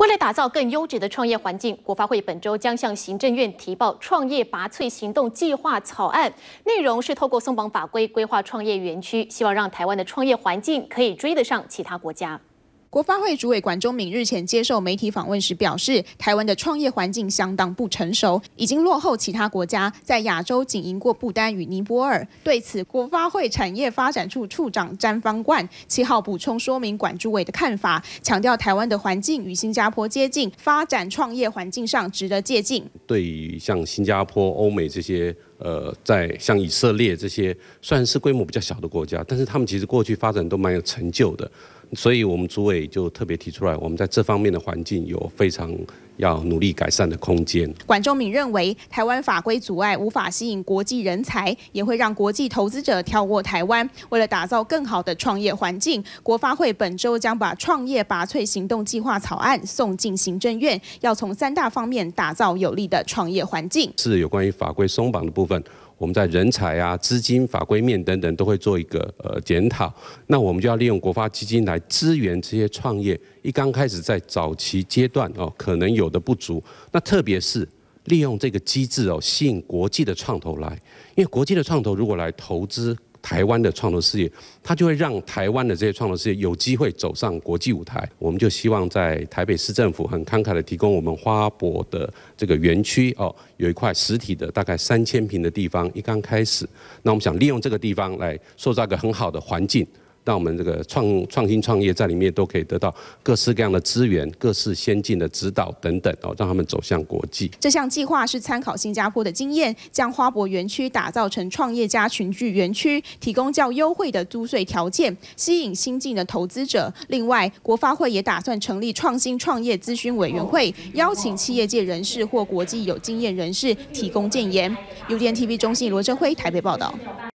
为了打造更优质的创业环境，国发会本周将向行政院提报创业拔萃行动计划草案，内容是透过松绑法规规划创业园区，希望让台湾的创业环境可以追得上其他国家。 国发会主委管中闵日前接受媒体访问时表示，台湾的创业环境相当不成熟，已经落后其他国家，在亚洲仅赢过不丹与尼泊尔。对此，国发会产业发展处处长詹方冠7号补充说明管主委的看法，强调台湾的环境与新加坡接近，发展创业环境上值得借鉴。对于像新加坡、欧美这些。 在像以色列这些虽然是规模比较小的国家，但是他们其实过去发展都蛮有成就的，所以我们主委就特别提出来，我们在这方面的环境有非常要努力改善的空间。管中闵认为，台湾法规阻碍无法吸引国际人才，也会让国际投资者跳过台湾。为了打造更好的创业环境，国发会本周将把创业拔萃行动计划草案送进行政院，要从3大方面打造有利的创业环境，是有关于法规松绑的部分。 我们在人才啊、资金、法规面等等都会做一个检讨。那我们就要利用国发基金来支援这些创业。刚开始在早期阶段哦，可能有的不足。那特别是利用这个机制哦，吸引国际的创投来，因为国际的创投如果来投资台湾的创投事业，它就会让台湾的这些创投事业有机会走上国际舞台。我们就希望在台北市政府很慷慨的提供我们花博的这个园区哦。 有一块实体的大概3000坪的地方，刚开始，那我们想利用这个地方来塑造一个很好的环境，让我们这个创新创业在里面都可以得到各式各样的资源、各式先进的指导等等哦，让他们走向国际。这项计划是参考新加坡的经验，将花博园区打造成创业家群聚园区，提供较优惠的租税条件，吸引新进的投资者。另外，国发会也打算成立创新创业咨询委员会，邀请企业界人士或国际有经验人士提供建言。UDN TV 中信罗哲辉台北报道。